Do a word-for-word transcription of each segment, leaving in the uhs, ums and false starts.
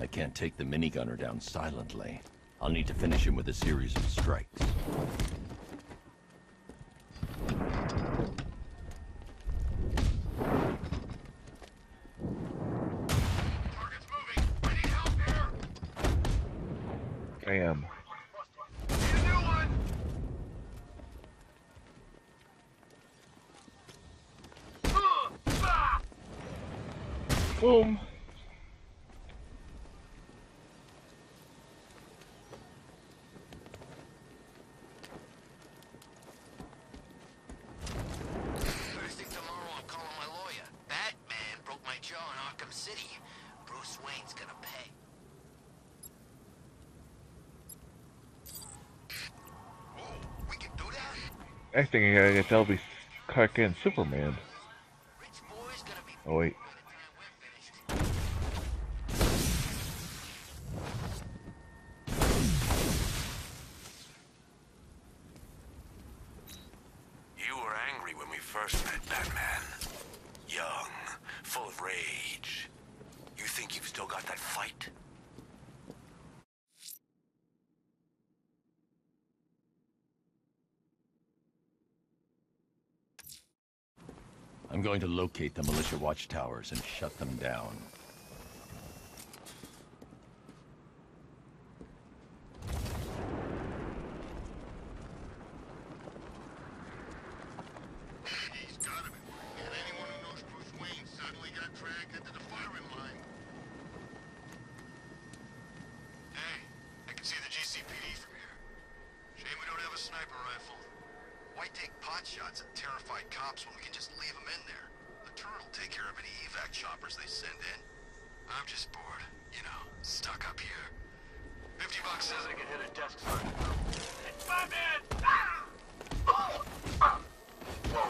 I can't take the minigunner down silently. I'll need to finish him with a series of strikes. Target's moving. I need help here. Damn. Boom. First thing tomorrow, I'm calling my lawyer. Batman broke my jaw in Arkham City. Bruce Wayne's gonna pay. Whoa, we can do that? Next thing I gotta get that'll be Clark and Superman. Rich boy's gonna be oh wait. I'm going to locate the militia watchtowers and shut them down. He's got him. And anyone who knows Bruce Wayne suddenly got dragged into the firing line. Hey, I can see the G C P D from here. Shame we don't have a sniper rifle. Why take pot shots at terrified cops when we can just leave them in there? The turret'll take care of any evac choppers they send in. I'm just bored, you know, stuck up here. Fifty bucks says I can hit a desk button. Batman! Ah! Oh! Ah!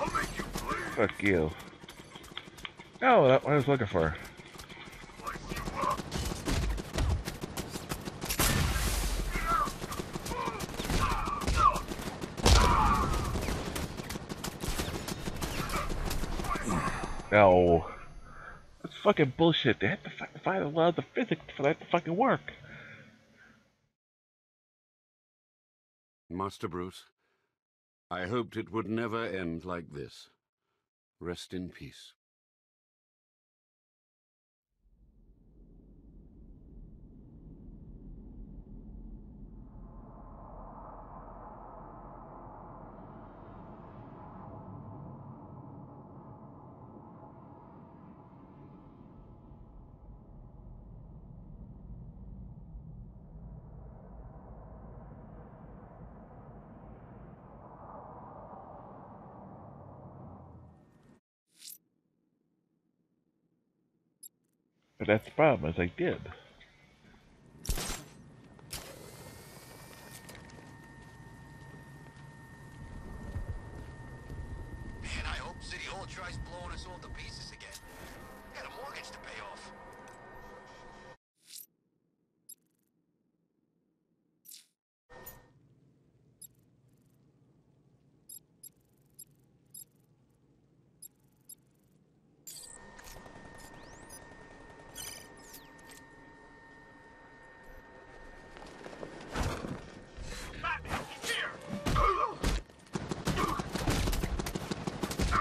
I'll make you bleed. Fuck you. Oh, that's what I was looking for. No. That's fucking bullshit. They have to fucking find a lot of the physics for that to fucking work. Master Bruce, I hoped it would never end like this. Rest in peace. But that's the problem, as I did. Man, I hope City Hall tries blowing us all to pieces again. Got a mortgage to pay off.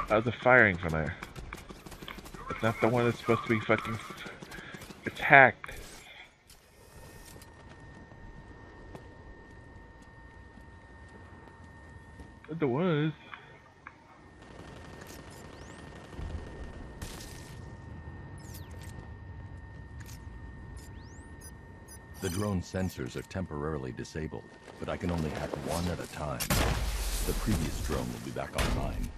How's the firing from there? It's not the one that's supposed to be fucking attacked. It was. The drone sensors are temporarily disabled, but I can only hack one at a time. The previous drone will be back online.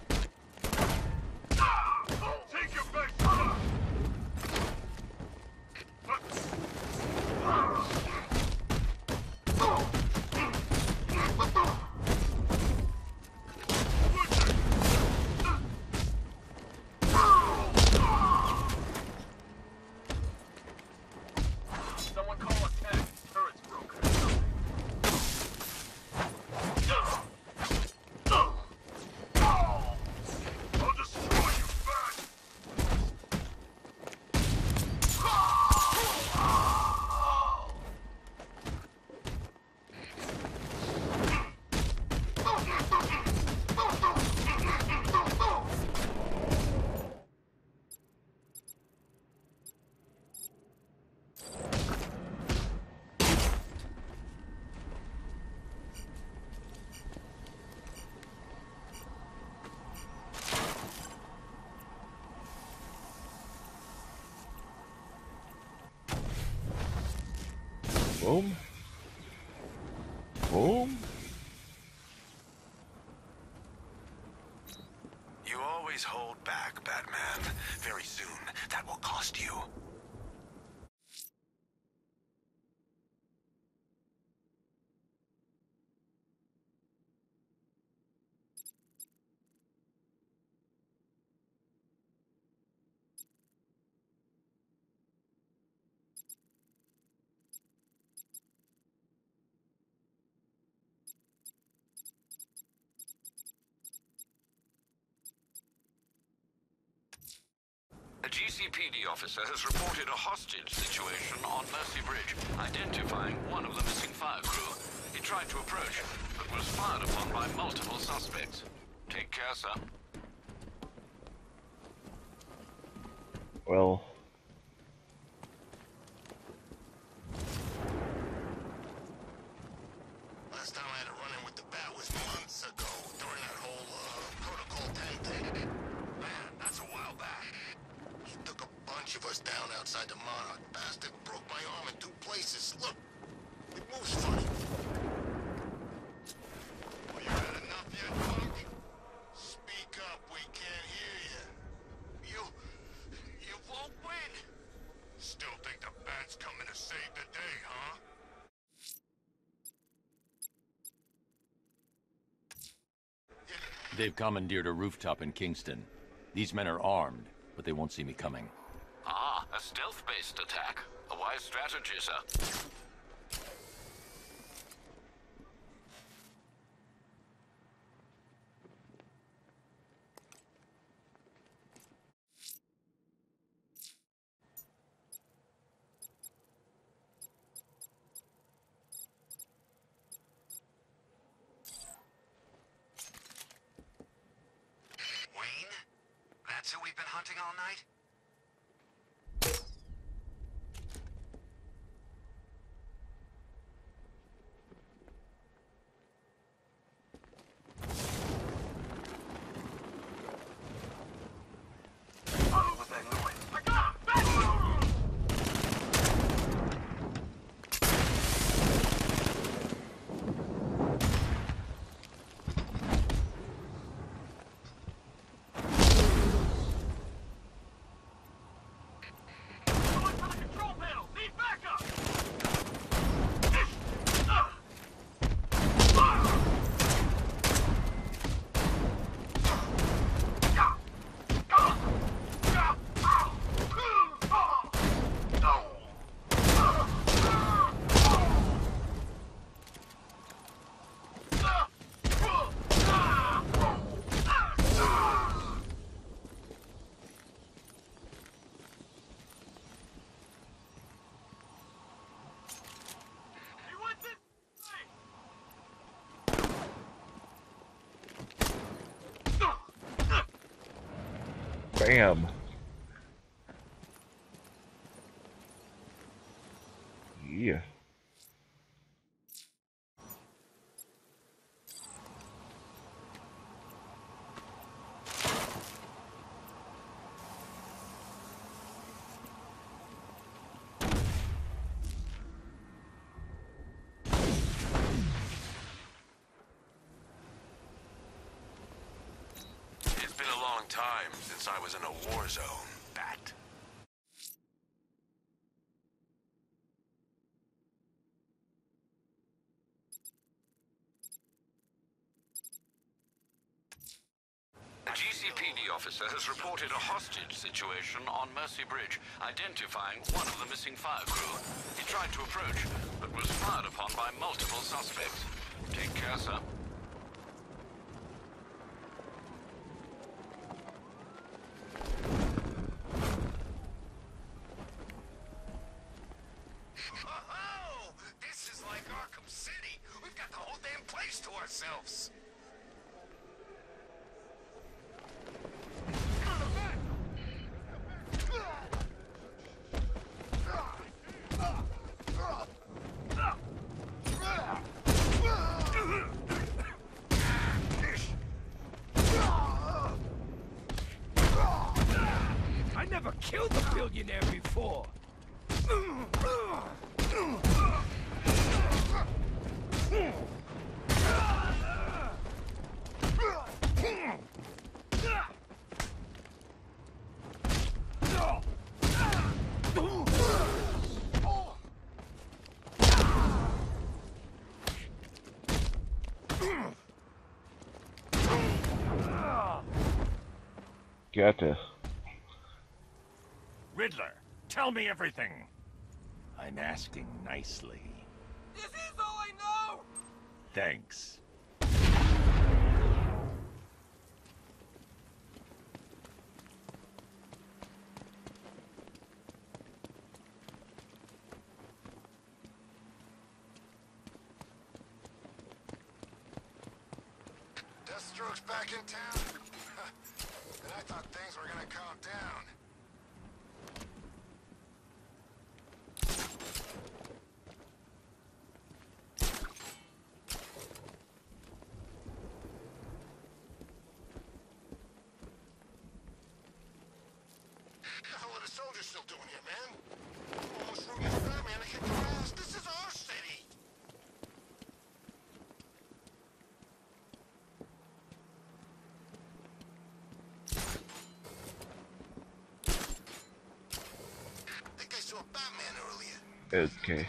Boom. Boom. You always hold back, Batman. Very soon, that will cost you. A G C P D officer has reported a hostage situation on Mercy Bridge, identifying one of the missing fire crew. He tried to approach, but was fired upon by multiple suspects. Take care, sir. Well... Last time I had a run-in with the bat was months ago, during that whole, uh, protocol ten thing. Man, that's a while back. Of us down outside the Monarch. Bastard broke my arm in two places. Look, it moves funny. Well, you had enough yet, punk? Speak up, we can't hear you. You... you won't win. Still think the bat's coming to save the day, huh? They've commandeered a rooftop in Kingston. These men are armed, but they won't see me coming. Ah, a stealth-based attack. A wise strategy, sir. Wayne? That's who we've been hunting all night? Bam. Yeah. Time since I was in a war zone, Bat. A G C P D officer has reported a hostage situation on Mercy Bridge, identifying one of the missing fire crew. He tried to approach, but was fired upon by multiple suspects. Take care, sir. Ourselves. I never killed a billionaire before. got this. Riddler, tell me everything. I'm asking nicely. This is all I know! Thanks. Deathstroke's back in town. And I thought things were gonna calm down. Batman earlier. Okay. I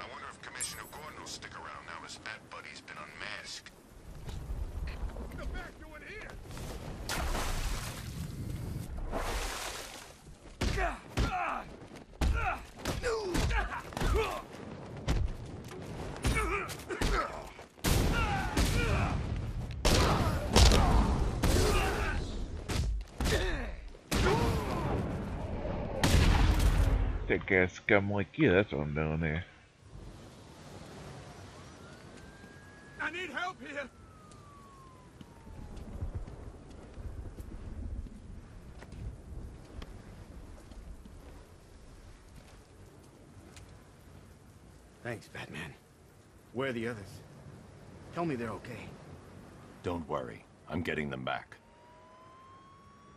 wonder if Commissioner Gordon will stick around now his Bat Buddy's been unmasked. That guy's scum like you, yeah, that's what I'm doing there. I need help here! Thanks, Batman. Where are the others? Tell me they're okay. Don't worry. I'm getting them back.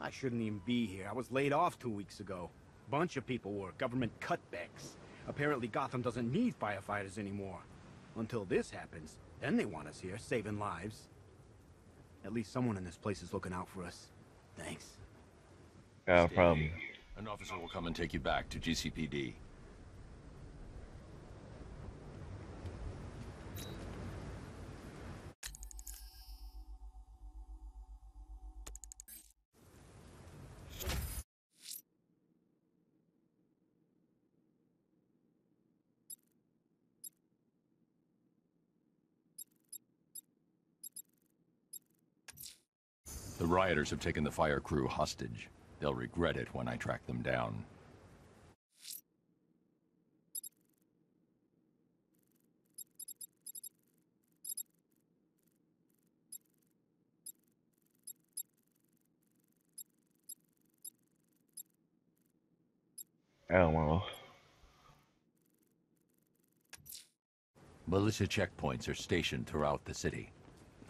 I shouldn't even be here. I was laid off two weeks ago. Bunch of people were government cutbacks. Apparently Gotham doesn't need firefighters anymore. Until this happens, then they want us here, saving lives. At least someone in this place is looking out for us. Thanks. No problem. An officer will come and take you back to G C P D. The rioters have taken the fire crew hostage. They'll regret it when I track them down. Oh well. Militia checkpoints are stationed throughout the city.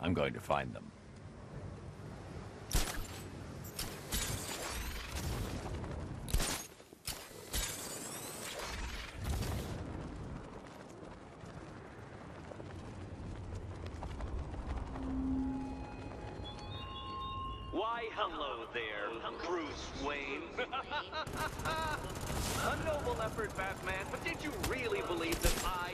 I'm going to find them. Hello there, Bruce Wayne. A noble effort, Batman, but did you really believe that I